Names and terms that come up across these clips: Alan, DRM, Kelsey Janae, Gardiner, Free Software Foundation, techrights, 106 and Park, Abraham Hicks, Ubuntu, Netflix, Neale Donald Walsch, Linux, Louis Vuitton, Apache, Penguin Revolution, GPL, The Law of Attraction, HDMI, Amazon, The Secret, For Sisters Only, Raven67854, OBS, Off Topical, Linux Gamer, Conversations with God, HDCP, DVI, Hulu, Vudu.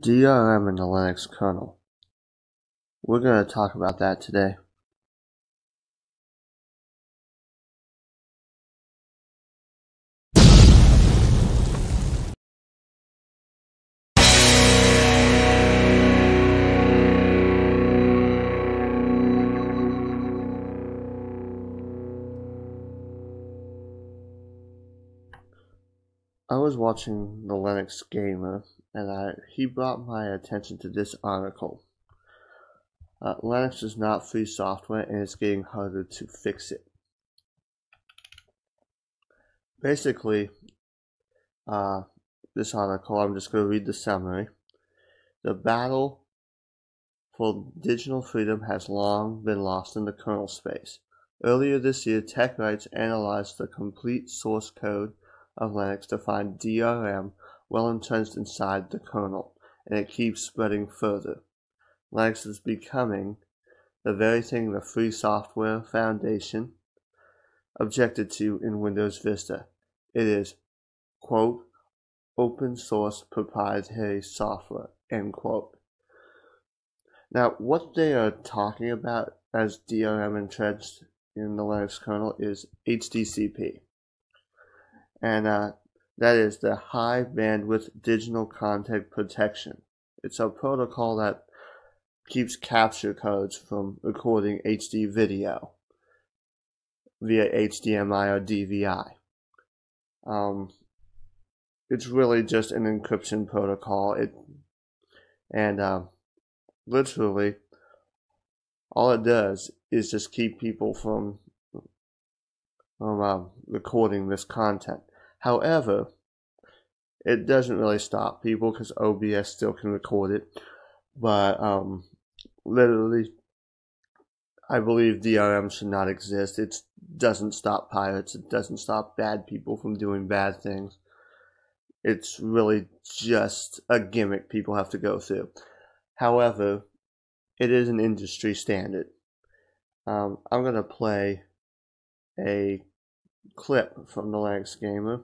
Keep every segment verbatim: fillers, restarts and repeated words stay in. D R M in the Linux kernel. We're going to talk about that today. I was watching the Linux Gamer, and I, he brought my attention to this article. Uh, Linux is not free software, and it's getting harder to fix it. Basically, uh, this article, I'm just going to read the summary. The battle for digital freedom has long been lost in the kernel space. Earlier this year, TechRights analyzed the complete source code of Linux to find D R M well entrenched inside the kernel, and it keeps spreading further. Linux is becoming the very thing the Free Software Foundation objected to in Windows Vista. It is, quote, open source proprietary software, end quote. Now, what they are talking about as D R M entrenched in the Linux kernel is H D C P. And uh, that is the High Bandwidth Digital Content Protection. It's a protocol that keeps capture codes from recording H D video via H D M I or D V I. Um, it's really just an encryption protocol. It and uh, literally all it does is just keep people from from uh, recording this content. However, it doesn't really stop people because O B S still can record it, but um, literally, I believe D R M should not exist. It doesn't stop pirates. It doesn't stop bad people from doing bad things. It's really just a gimmick people have to go through. However, it is an industry standard. Um, I'm going to play a clip from the Linux Gamer,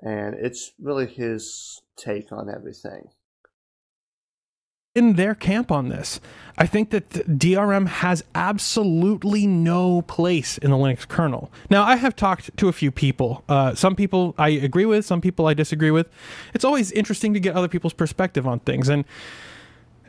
and it's really his take on everything. In their camp on this, I think that D R M has absolutely no place in the Linux kernel. Now, I have talked to a few people. Uh, some people I agree with, some people I disagree with. It's always interesting to get other people's perspective on things, and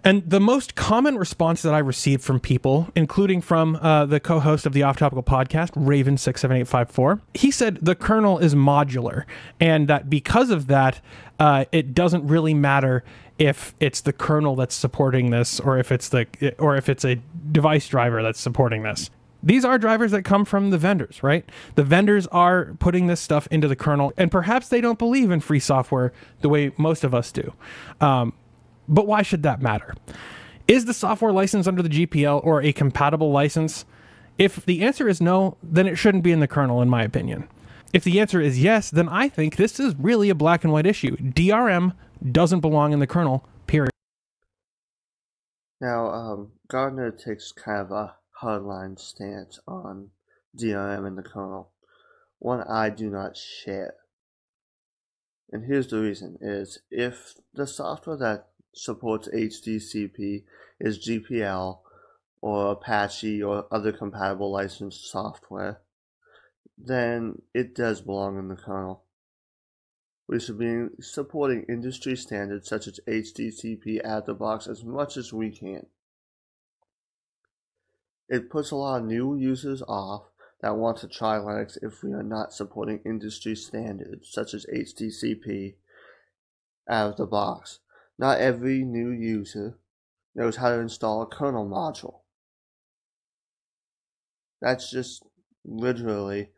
And the most common response that I received from people, including from uh, the co-host of the Off Topical podcast, Raven six seven eight five four, he said the kernel is modular, and that because of that, uh, it doesn't really matter if it's the kernel that's supporting this, or if it's the or if it's a device driver that's supporting this. These are drivers that come from the vendors, right? The vendors are putting this stuff into the kernel, and perhaps they don't believe in free software the way most of us do. Um, But why should that matter? Is the software license under the G P L or a compatible license? If the answer is no, then it shouldn't be in the kernel, in my opinion. If the answer is yes, then I think this is really a black and white issue. D R M doesn't belong in the kernel, period. Now, um, Gardiner takes kind of a hardline stance on D R M in the kernel, one I do not share. And here's the reason, is if the software that supports H D C P is G P L or Apache or other compatible licensed software, then it does belong in the kernel. We should be supporting industry standards such as H D C P out of the box as much as we can. It puts a lot of new users off that want to try Linux if we are not supporting industry standards such as H D C P out of the box. Not every new user knows how to install a kernel module. That's just literally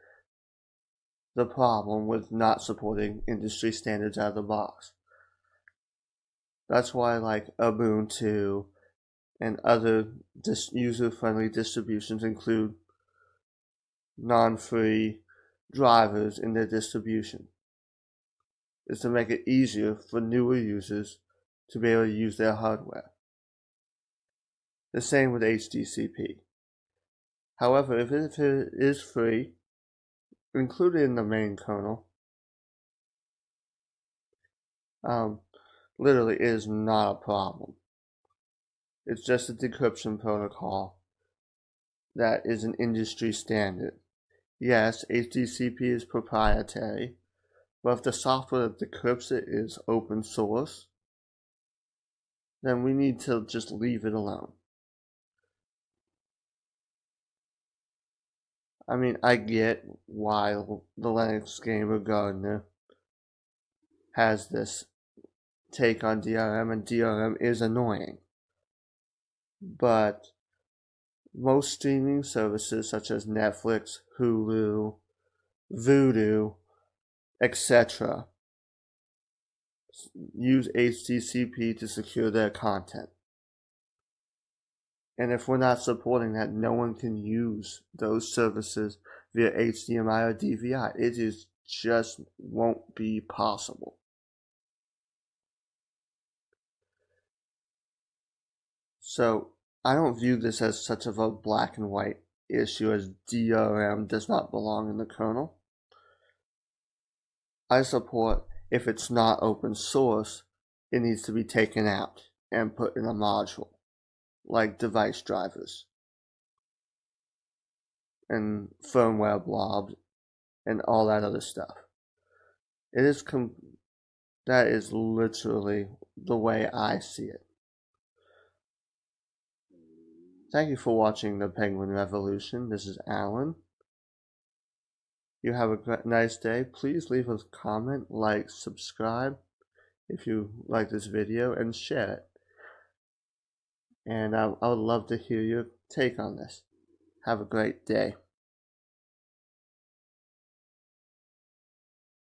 the problem with not supporting industry standards out of the box. That's why, like Ubuntu and other dis user-friendly distributions include non-free drivers in their distribution, is to make it easier for newer users to be able to use their hardware. The same with H D C P. However, if it is free, included in the main kernel, um, literally is not a problem. It's just a decryption protocol that is an industry standard. Yes, H D C P is proprietary, but if the software that decrypts it is open source, then we need to just leave it alone. I mean, I get why the Linux Gamer Gardiner has this take on D R M, and D R M is annoying. But most streaming services such as Netflix, Hulu, Vudu, et cetera use H D C P to secure their content. And if we're not supporting that, no one can use those services via H D M I or D V I. It is just won't be possible. So I don't view this as such of a black and white issue as D R M does not belong in the kernel. I support if it's not open source, it needs to be taken out and put in a module, like device drivers and firmware blobs and all that other stuff. It is com that is literally the way I see it. Thank you for watching the Penguin Revolution. This is Alan. You have a nice day. Please leave a comment, like, subscribe if you like this video, and share it. And I, I would love to hear your take on this. Have a great day.